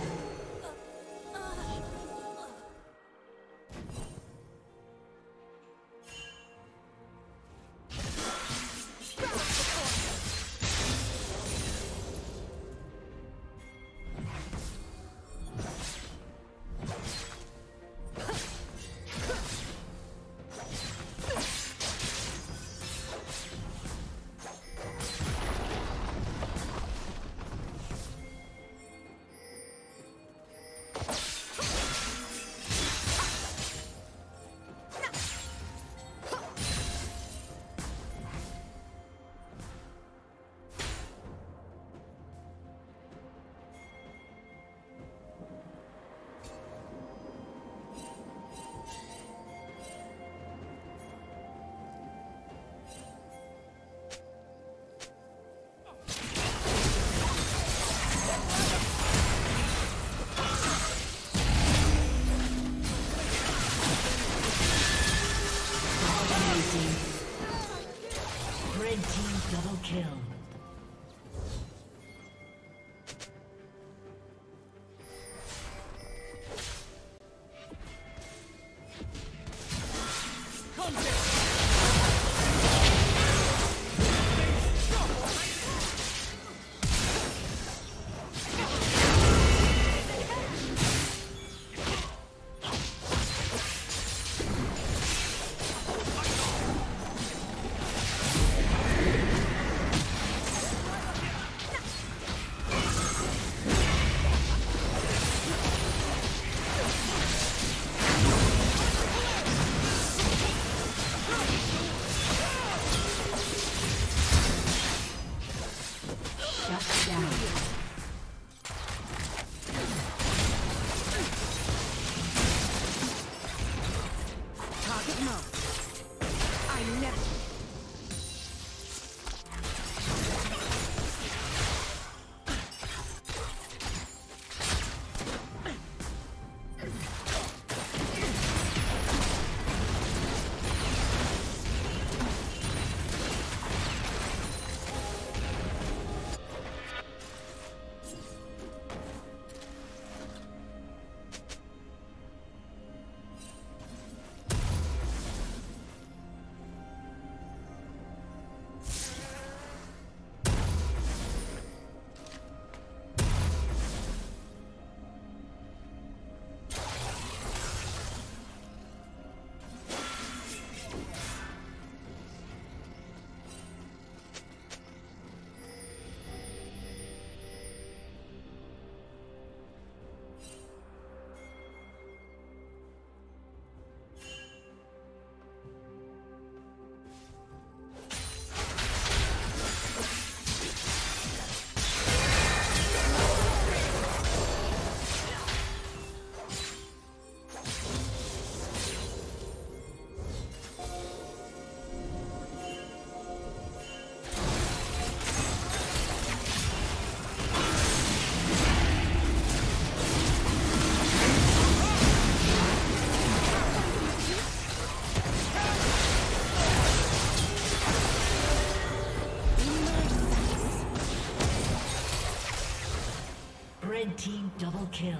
trouble. Team double kill.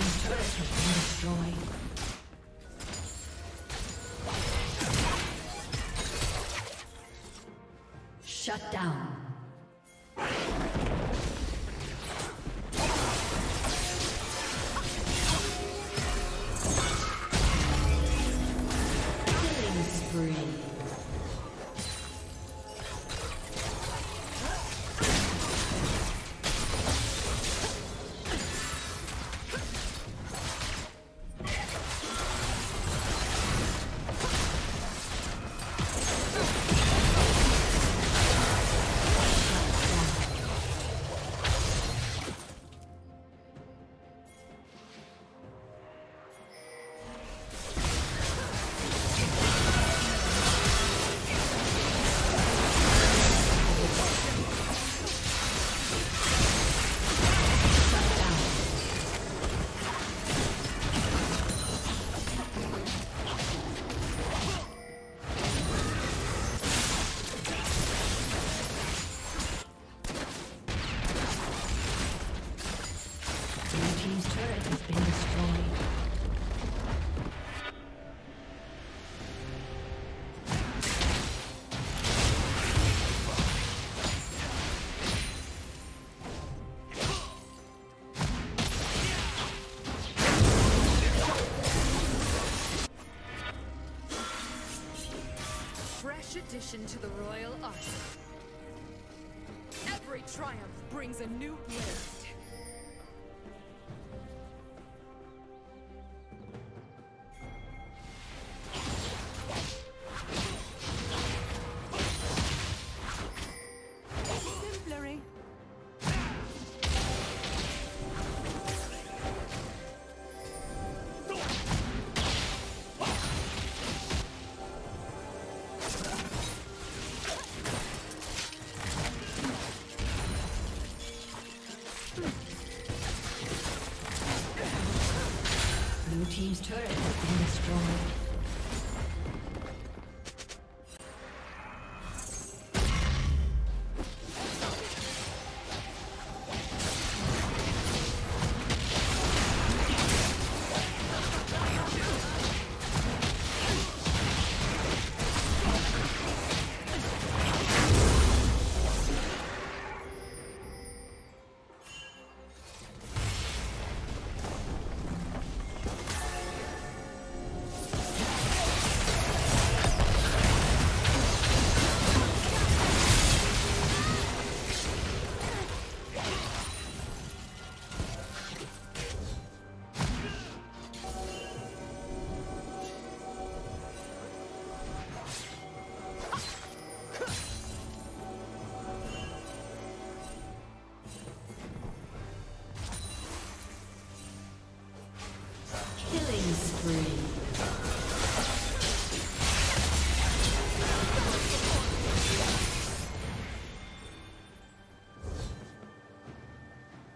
team's turret has been destroyed. Shut down. Killing spree. Addition to the royal arsenal. Every triumph brings a new blade. Team's turret has been destroyed.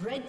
Red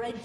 Red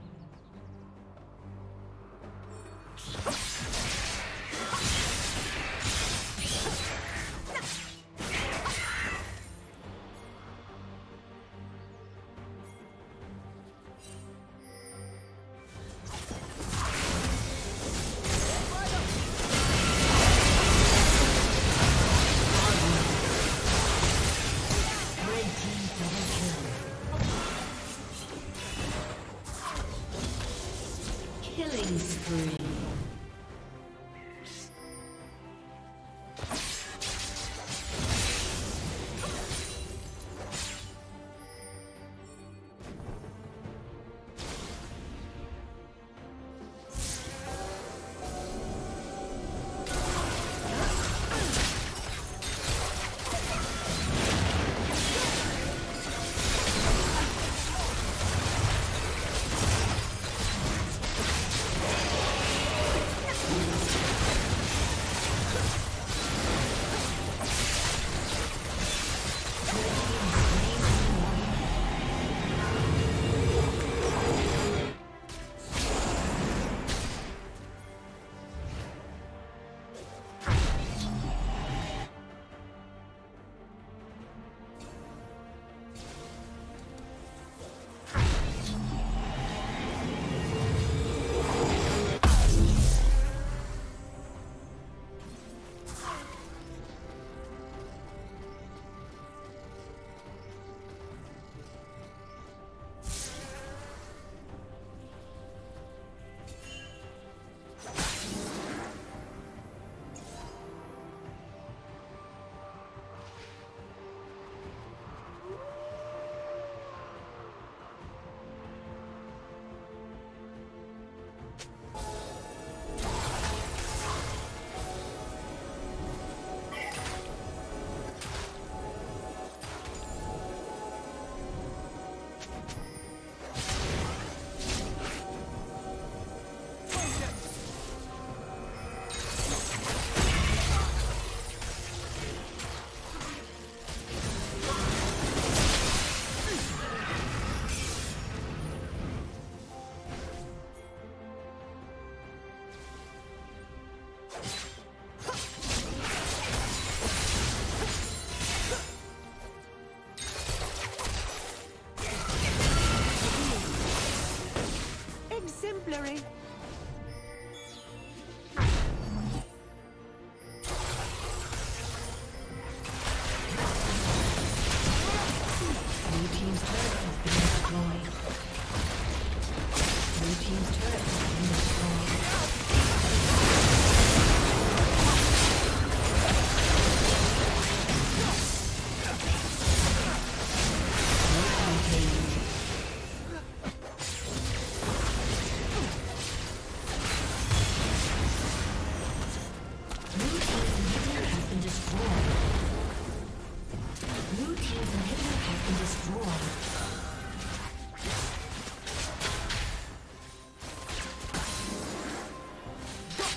Exemplary.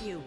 You.